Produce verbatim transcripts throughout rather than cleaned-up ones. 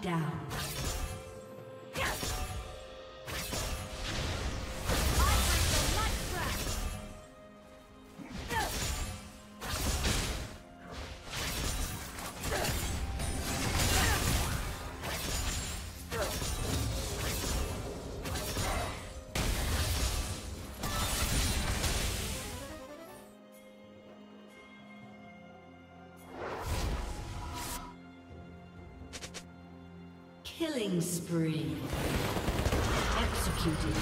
Shut down. Killing spree. Executed.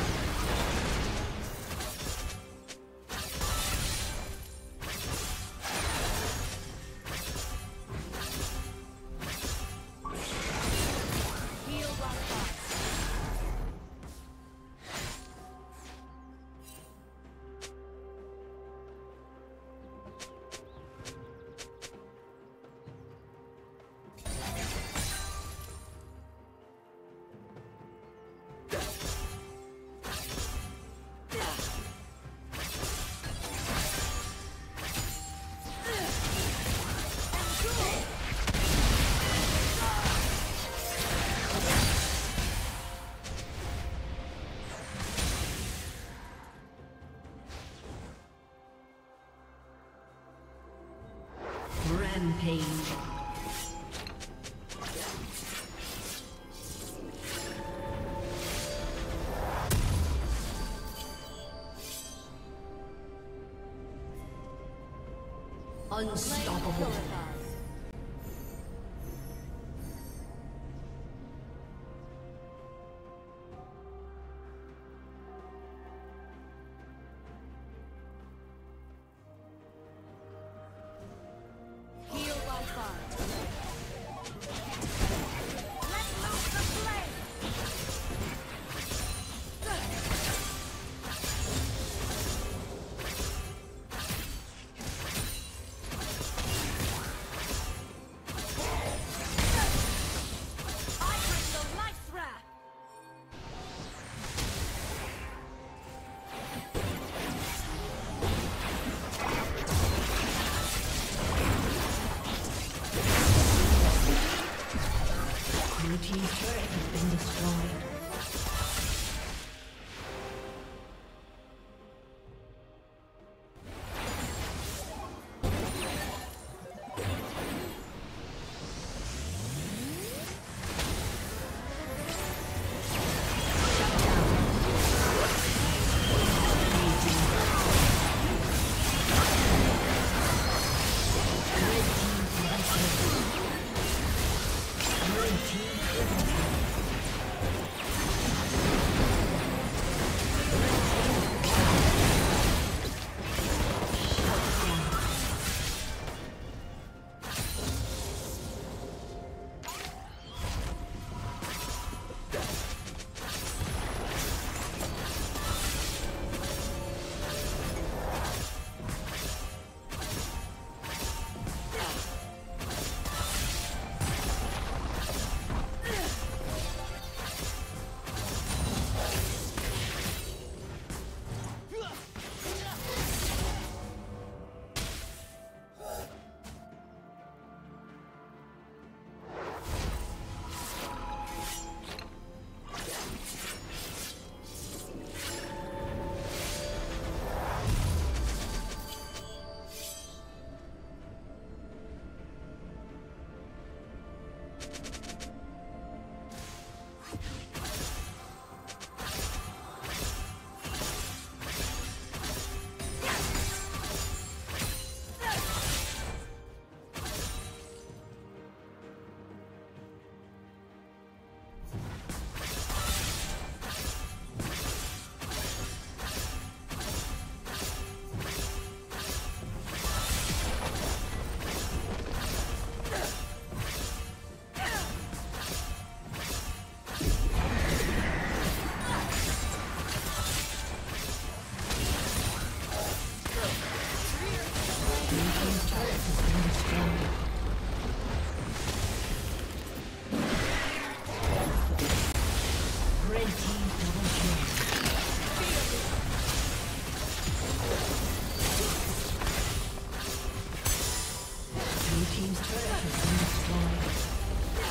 Rampage. Unstoppable. Team's turret has been destroyed.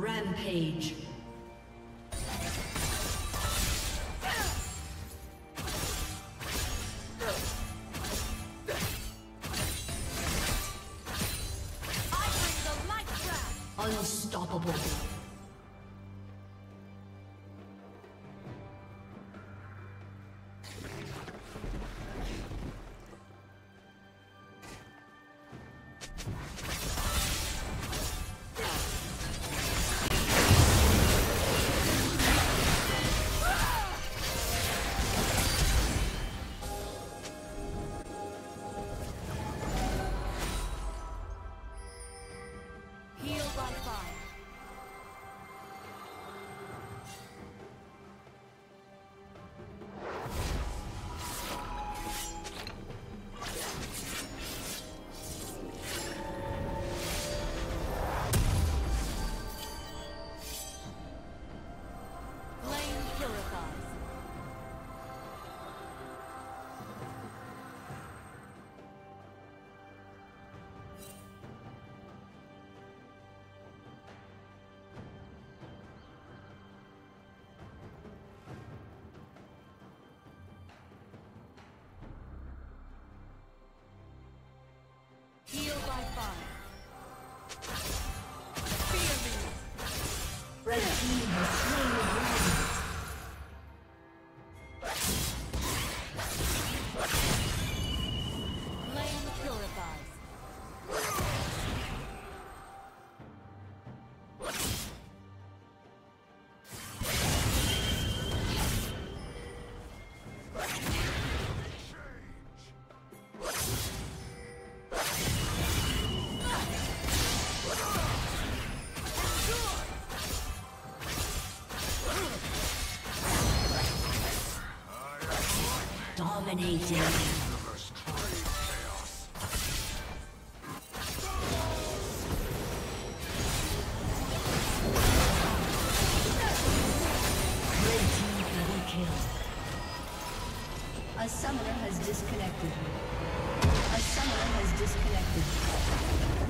Rampage. Dominating. A summoner has disconnected. A summoner has disconnected.